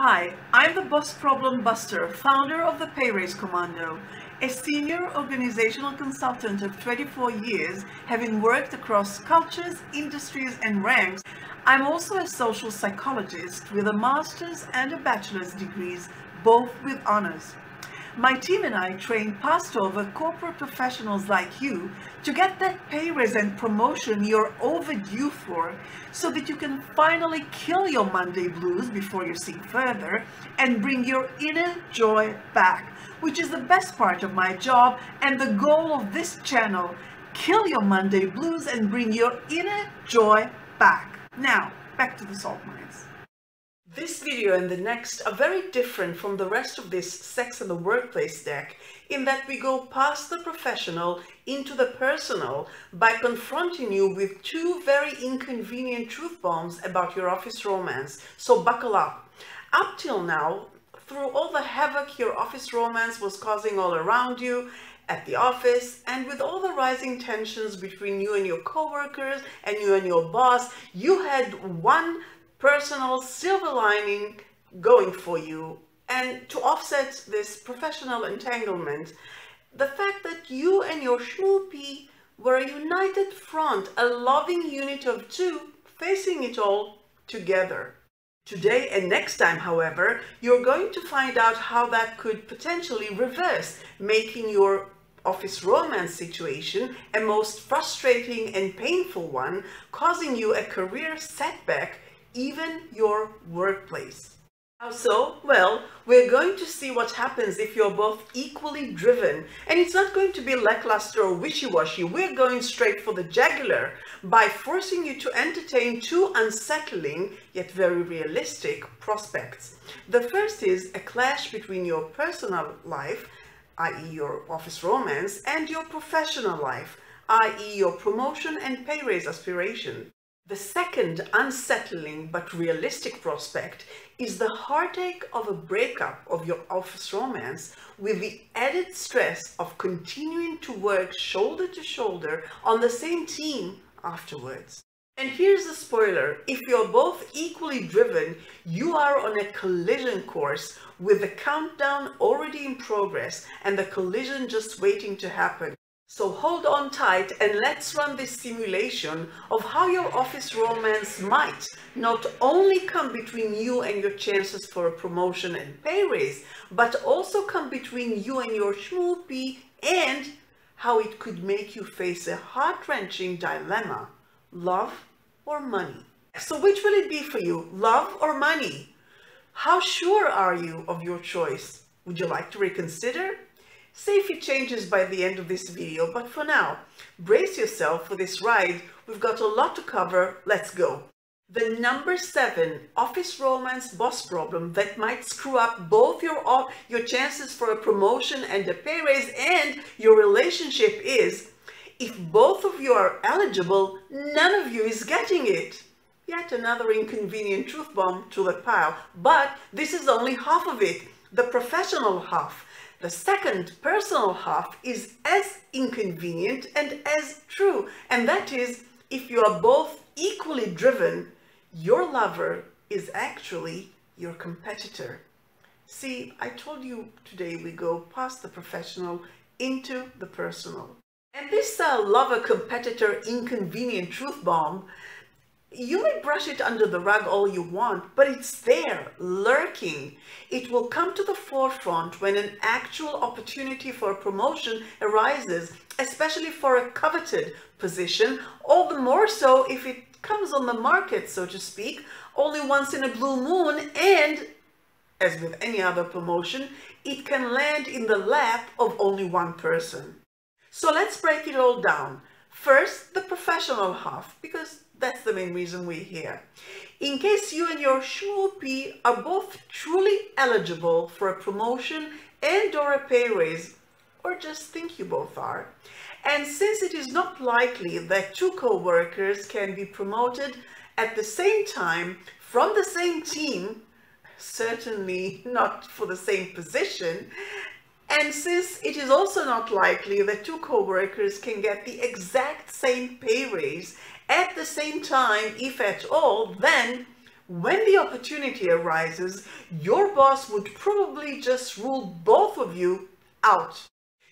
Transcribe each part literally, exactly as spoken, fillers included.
Hi, I'm the Boss Problem Buster, founder of the Pay Raise Commando, a senior organizational consultant of twenty-four years, having worked across cultures, industries, and ranks. I'm also a social psychologist with a master's and a bachelor's degrees, both with honors. My team and I train past over corporate professionals like you to get that pay raise and promotion you're overdue for, so that you can finally kill your Monday blues before you seek further and bring your inner joy back, which is the best part of my job and the goal of this channel. Kill your Monday blues and bring your inner joy back. Now, back to the salt mines. This video and the next are very different from the rest of this Sex in the Workplace deck, in that we go past the professional into the personal by confronting you with two very inconvenient truth bombs about your office romance, so buckle up. Up till now, through all the havoc your office romance was causing all around you, at the office, and with all the rising tensions between you and your coworkers and you and your boss, you had one personal silver lining going for you, and to offset this professional entanglement, the fact that you and your SCHMOOPIE were a united front, a loving unit of two, facing it all together. Today and next time, however, you're going to find out how that could potentially reverse, making your office romance situation a most frustrating and painful one, causing you a career setback, even your workplace. How so? Well, we're going to see what happens if you're both equally driven, and it's not going to be lackluster or wishy-washy. We're going straight for the jugular by forcing you to entertain two unsettling yet very realistic prospects. The first is a clash between your personal life, that is your office romance, and your professional life, that is your promotion and pay raise aspiration. The second unsettling but realistic prospect is the heartache of a breakup of your office romance, with the added stress of continuing to work shoulder to shoulder on the same team afterwards. And here's the spoiler: if you're both equally driven, you are on a collision course, with the countdown already in progress and the collision just waiting to happen. So hold on tight and let's run this simulation of how your office romance might not only come between you and your chances for a promotion and pay raise, but also come between you and your SCHMOOPIE, and how it could make you face a heart-wrenching dilemma: love or money. So which will it be for you, love or money? How sure are you of your choice? Would you like to reconsider? See if it changes by the end of this video, but for now, brace yourself for this ride. We've got a lot to cover. Let's go. The number seven office romance boss problem that might screw up both your, your chances for a promotion and a pay raise and your relationship is, if both of you are eligible, none of you is getting it. Yet another inconvenient truth bomb to the pile, but this is only half of it, the professional half. The second personal half is as inconvenient and as true, and that is, if you are both equally driven, your lover is actually your competitor. See, I told you today we go past the professional into the personal. And this uh, lover-competitor inconvenient truth bomb, you may brush it under the rug all you want, but it's there, lurking. It will come to the forefront when an actual opportunity for a promotion arises, especially for a coveted position, all the more so if it comes on the market, so to speak, only once in a blue moon, and, as with any other promotion, it can land in the lap of only one person. So let's break it all down. First, the professional half, because that's the main reason we're here. In case you and your SCHMOOPIE are both truly eligible for a promotion and or a pay raise, or just think you both are, and since it is not likely that two co-workers can be promoted at the same time from the same team, certainly not for the same position, and since it is also not likely that two co-workers can get the exact same pay raise at the same time, if at all, then when the opportunity arises, your boss would probably just rule both of you out.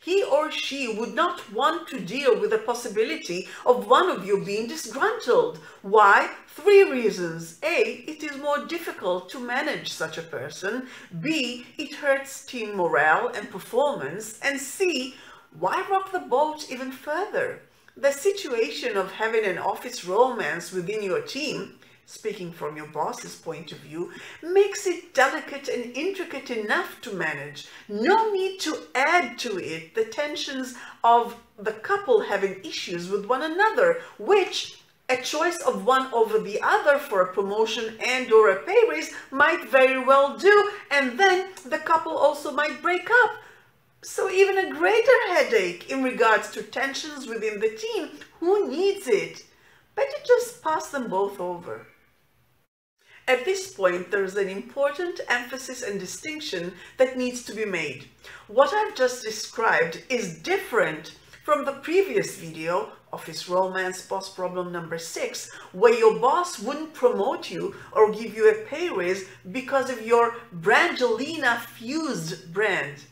He or she would not want to deal with the possibility of one of you being disgruntled. Why? Three reasons. A. It is more difficult to manage such a person. B. It hurts team morale and performance. And C. Why rock the boat even further? The situation of having an office romance within your team, speaking from your boss's point of view, makes it delicate and intricate enough to manage. No need to add to it the tensions of the couple having issues with one another, which a choice of one over the other for a promotion and or a pay raise might very well do, and then the couple also might break up. So even a greater headache in regards to tensions within the team. Who needs it? Better just pass them both over. At this point, there is an important emphasis and distinction that needs to be made. What I've just described is different from the previous video, Office Romance Boss Problem number six, where your boss wouldn't promote you or give you a pay raise because of your Brangelina fused brand.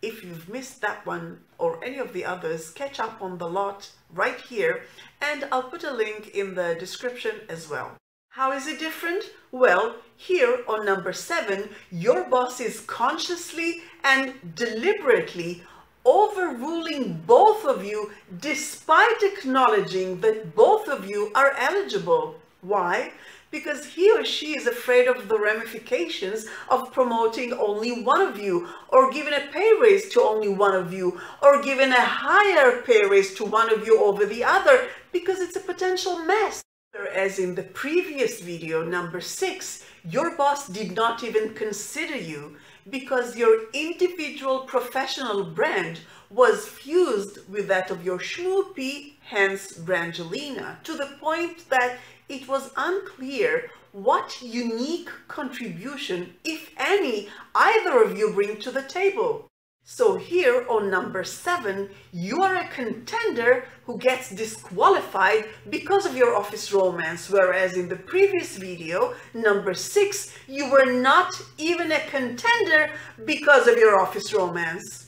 If you've missed that one or any of the others, catch up on the lot right here, and I'll put a link in the description as well. How is it different? Well, here on number seven, your boss is consciously and deliberately overruling both of you despite acknowledging that both of you are eligible. Why? Because he or she is afraid of the ramifications of promoting only one of you, or giving a pay raise to only one of you, or giving a higher pay raise to one of you over the other, because it's a potential mess. Whereas in the previous video, number six, your boss did not even consider you because your individual professional brand was fused with that of your SCHMOOPie, hence Brangelina, to the point that it was unclear what unique contribution, if any, either of you bring to the table. So here on number seven, you are a contender who gets disqualified because of your office romance, whereas in the previous video, number six, you were not even a contender because of your office romance.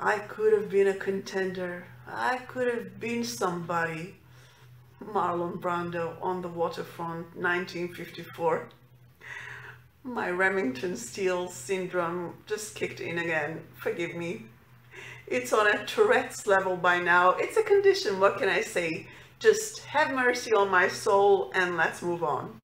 I could have been a contender. I could have been somebody. Marlon Brando on the waterfront, nineteen fifty-four. My Remington Steele syndrome just kicked in again. Forgive me. It's on a Tourette's level by now. It's a condition, what can I say? Just have mercy on my soul and let's move on.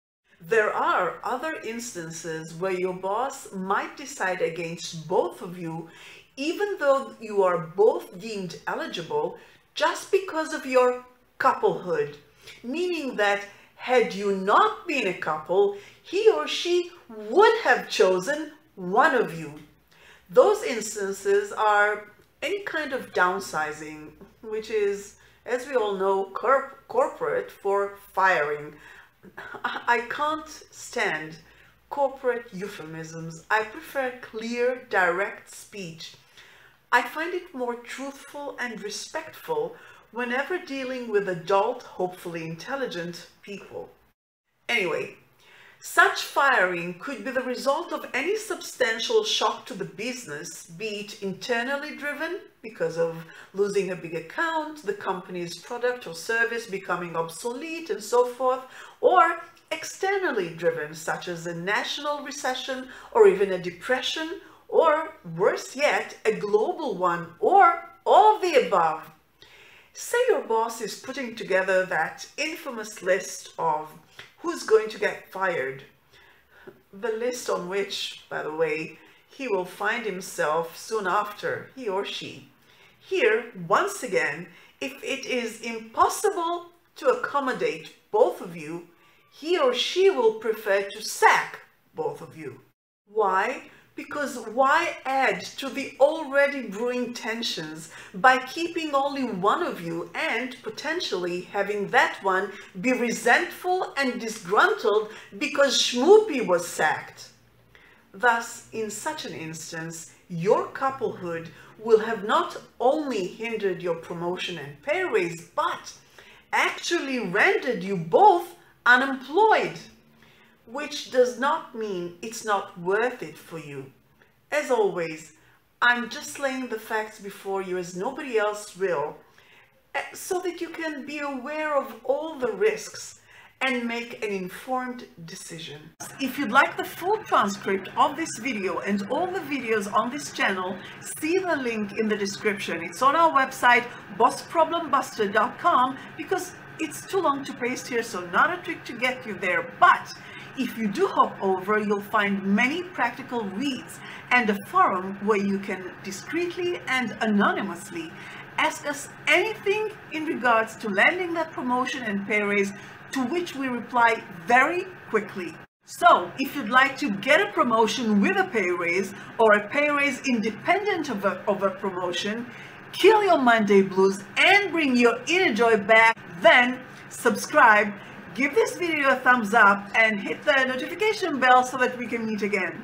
There are other instances where your boss might decide against both of you, even though you are both deemed eligible, just because of your couplehood, meaning that had you not been a couple, he or she would have chosen one of you. Those instances are any kind of downsizing, which is, as we all know, corp corporate for firing. I can't stand corporate euphemisms. I prefer clear, direct speech. I find it more truthful and respectful whenever dealing with adult, hopefully intelligent people. Anyway, such firing could be the result of any substantial shock to the business, be it internally driven because of losing a big account, the company's product or service becoming obsolete and so forth, or externally driven such as a national recession or even a depression, or worse yet, a global one, or all the above. Say your boss is putting together that infamous list of who's going to get fired, the list on which, by the way, he will find himself soon after, he or she. Here, once again, if it is impossible to accommodate both of you, he or she will prefer to sack both of you. Why? Because why add to the already brewing tensions by keeping only one of you and potentially having that one be resentful and disgruntled because SCHMOOPie was sacked? Thus, in such an instance, your couplehood will have not only hindered your promotion and pay raise, but actually rendered you both unemployed. which does not mean it's not worth it for you. As always, I'm just laying the facts before you as nobody else will, so that you can be aware of all the risks and make an informed decision. If you'd like the full transcript of this video and all the videos on this channel, see the link in the description. It's on our website, boss problem buster dot com, because it's too long to paste here, so not a trick to get you there. But if you do hop over, you'll find many practical reads and a forum where you can discreetly and anonymously ask us anything in regards to landing that promotion and pay raise, to which we reply very quickly. So if you'd like to get a promotion with a pay raise, or a pay raise independent of a, of a promotion, kill your Monday blues and bring your inner joy back, then subscribe, give this video a thumbs up, and hit the notification bell so that we can meet again.